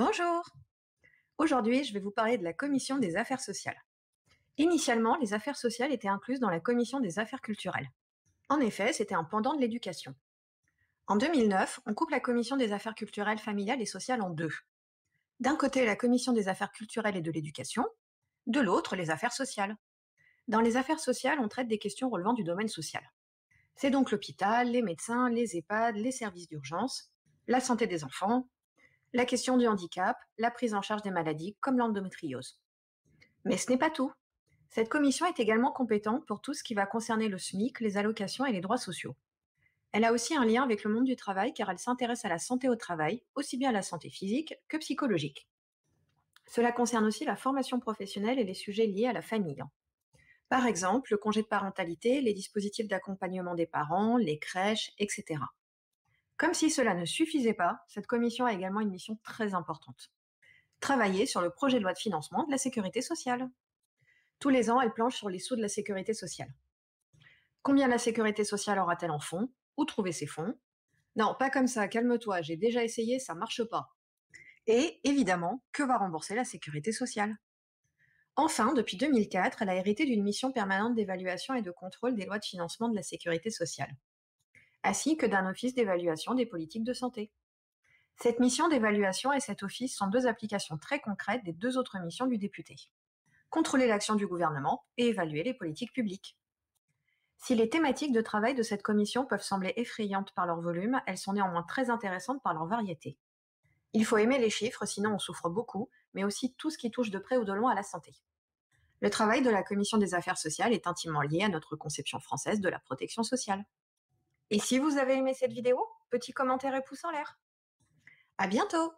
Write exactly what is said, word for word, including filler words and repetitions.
Bonjour. Aujourd'hui, je vais vous parler de la commission des affaires sociales. Initialement, les affaires sociales étaient incluses dans la commission des affaires culturelles. En effet, c'était un pendant de l'éducation. En deux mille neuf, on coupe la commission des affaires culturelles, familiales et sociales en deux. D'un côté, la commission des affaires culturelles et de l'éducation, de l'autre, les affaires sociales. Dans les affaires sociales, on traite des questions relevant du domaine social. C'est donc l'hôpital, les médecins, les EHPAD, les services d'urgence, la santé des enfants, la question du handicap, la prise en charge des maladies comme l'endométriose. Mais ce n'est pas tout. Cette commission est également compétente pour tout ce qui va concerner le SMIC, les allocations et les droits sociaux. Elle a aussi un lien avec le monde du travail car elle s'intéresse à la santé au travail, aussi bien à la santé physique que psychologique. Cela concerne aussi la formation professionnelle et les sujets liés à la famille. Par exemple, le congé de parentalité, les dispositifs d'accompagnement des parents, les crèches, et cetera. Comme si cela ne suffisait pas, cette commission a également une mission très importante. Travailler sur le projet de loi de financement de la Sécurité sociale. Tous les ans, elle planche sur les sous de la Sécurité sociale. Combien la Sécurité sociale aura-t-elle en fonds? Où trouver ses fonds? Non, pas comme ça, calme-toi, j'ai déjà essayé, ça marche pas. Et, évidemment, que va rembourser la Sécurité sociale? Enfin, depuis deux mille quatre, elle a hérité d'une mission permanente d'évaluation et de contrôle des lois de financement de la Sécurité sociale, ainsi que d'un office d'évaluation des politiques de santé. Cette mission d'évaluation et cet office sont deux applications très concrètes des deux autres missions du député. Contrôler l'action du gouvernement et évaluer les politiques publiques. Si les thématiques de travail de cette commission peuvent sembler effrayantes par leur volume, elles sont néanmoins très intéressantes par leur variété. Il faut aimer les chiffres, sinon on souffre beaucoup, mais aussi tout ce qui touche de près ou de loin à la santé. Le travail de la commission des affaires sociales est intimement lié à notre conception française de la protection sociale. Et si vous avez aimé cette vidéo, petit commentaire et pouce en l'air. À bientôt!